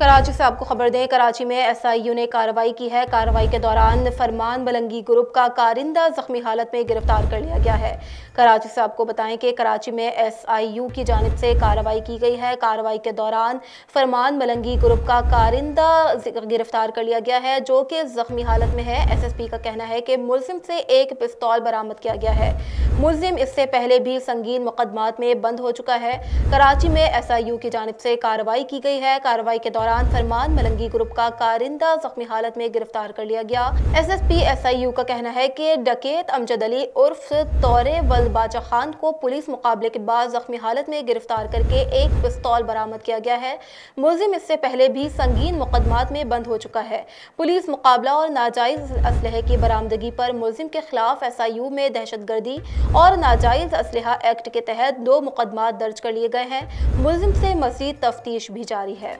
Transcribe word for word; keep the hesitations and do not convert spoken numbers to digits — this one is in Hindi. कराची से आपको खबर दें, कराची में एस आई यू ने कार्रवाई की है। कार्रवाई के दौरान फरमान मलंगी ग्रुप का कारिंदा जख्मी हालत में गिरफ्तार कर लिया गया है। कराची से आपको बताएं कि कराची में एस आई यू की जानिब से कार्रवाई की गई है। कार्रवाई के दौरान फरमान मलंगी ग्रुप का कारिंदा गिरफ्तार कर लिया गया है जो कि जख्मी हालत में है। एस एस पी का कहना है कि मुलजिम से एक पिस्तौल बरामद किया गया है। मुलजिम इससे पहले भी संगीन मुकदमात में बंद हो चुका है। कराची में एस आई यू की जानिब से कार्रवाई की गई है। कार्रवाई के दौरान फरमान मलंगी ग्रुप का कारिंदा जख्मी हालत में गिरफ्तार कर लिया गया। S S P S I U का कहना है कि डकैत अमजद अली उर्फ तौरे वल बाचा खान को पुलिस मुकाबले के बाद जख्मी हालत में गिरफ्तार करके एक पिस्तौल बरामद किया गया है। मुलजिम इससे पहले भी संगीन मुकदमात में बंद हो चुका है। पुलिस मुकाबला और नाजायज असलहे की बरामदगी पर मुलजिम के खिलाफ एस आई यू में दहशतगर्दी और नाजायज असलहा एक्ट के तहत दो मुकदमात दर्ज कर लिए गए हैं। मुलजिम से मजीद तफ्तीश भी जारी है।